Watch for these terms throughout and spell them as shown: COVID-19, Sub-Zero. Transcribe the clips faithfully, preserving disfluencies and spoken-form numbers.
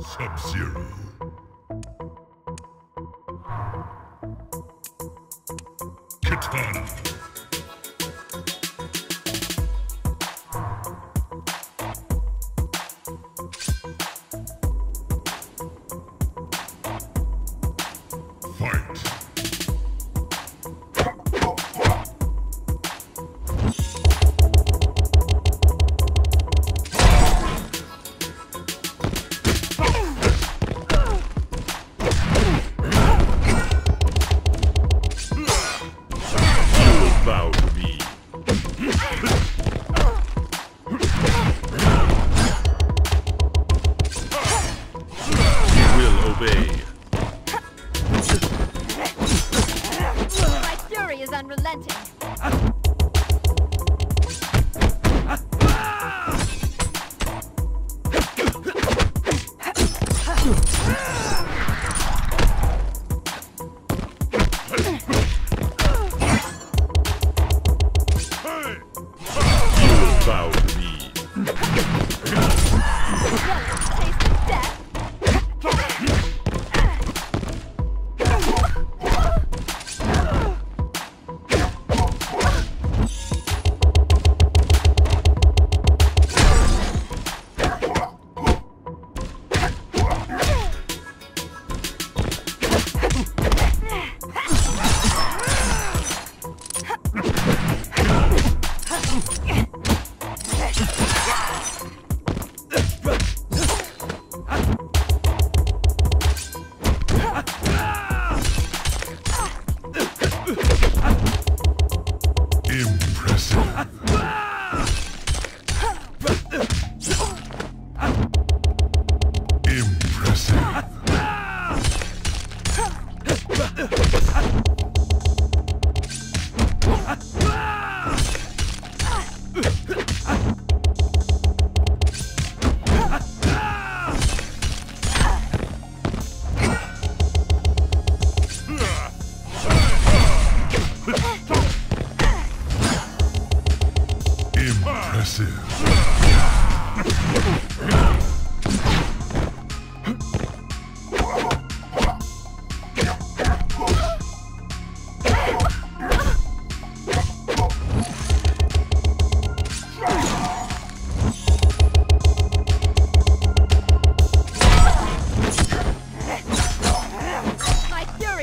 Sub-Zero. Katana. Fight.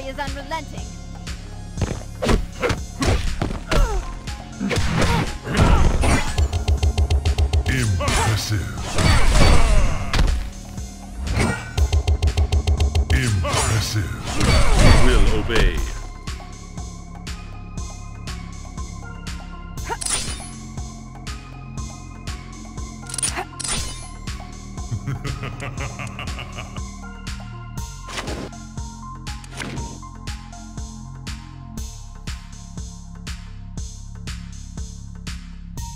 Is unrelenting. Uh, uh, uh, Fight.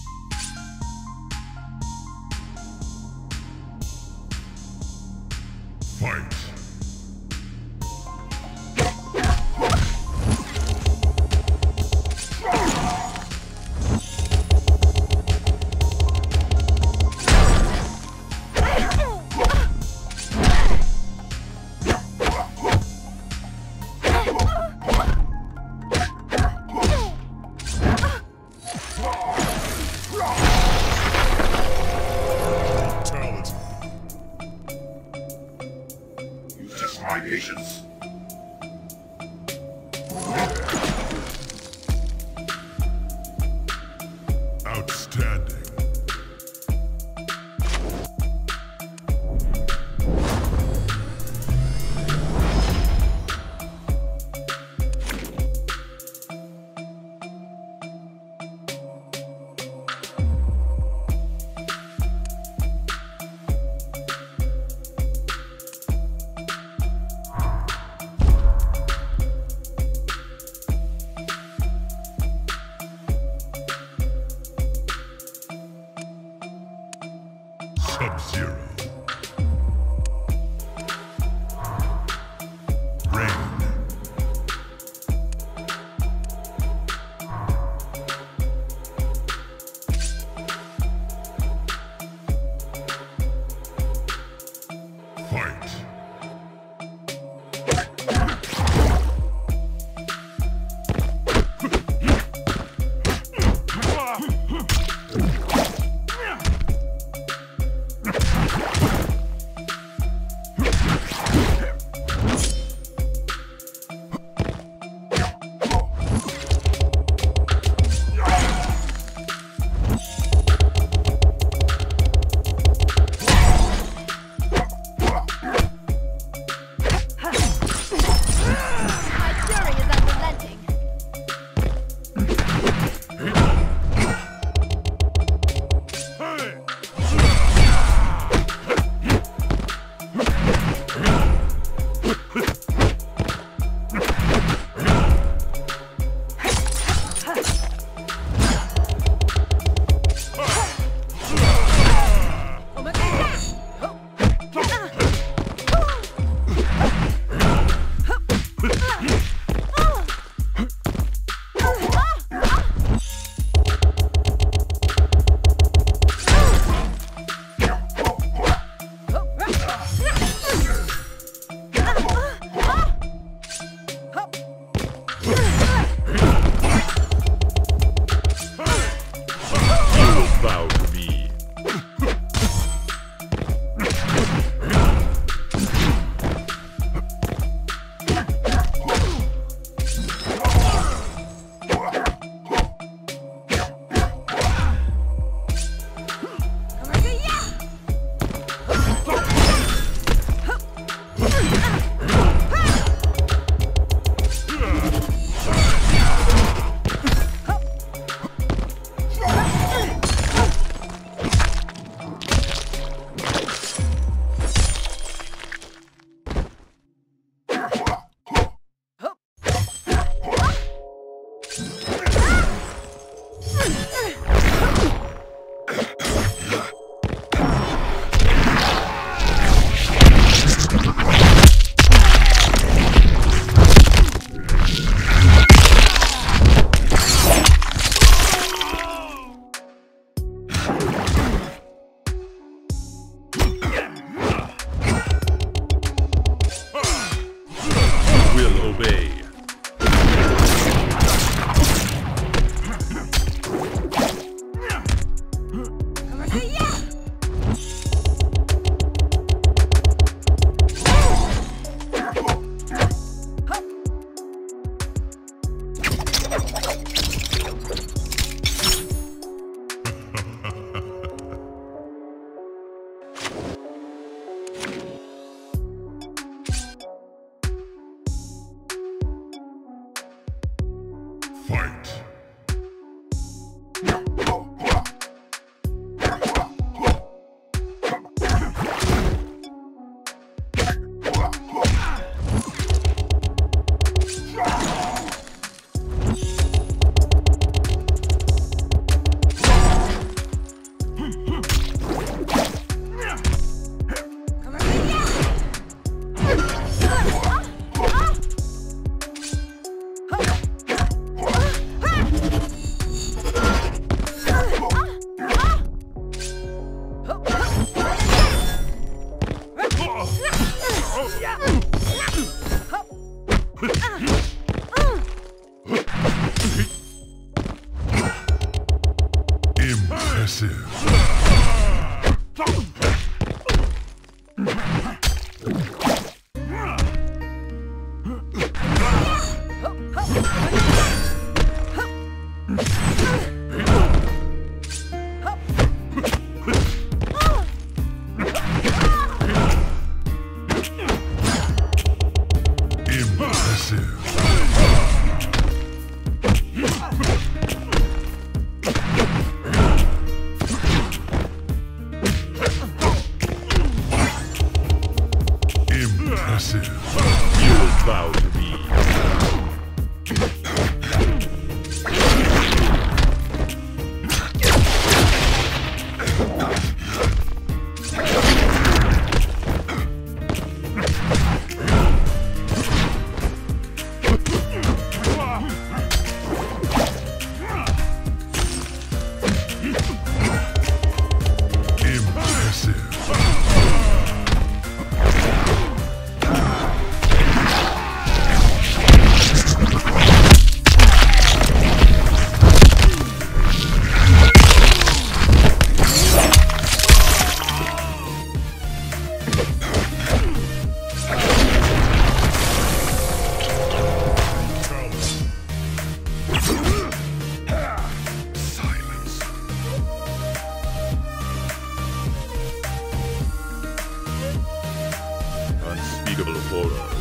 My patience. Outstanding. Fight! Impressive. Explorer.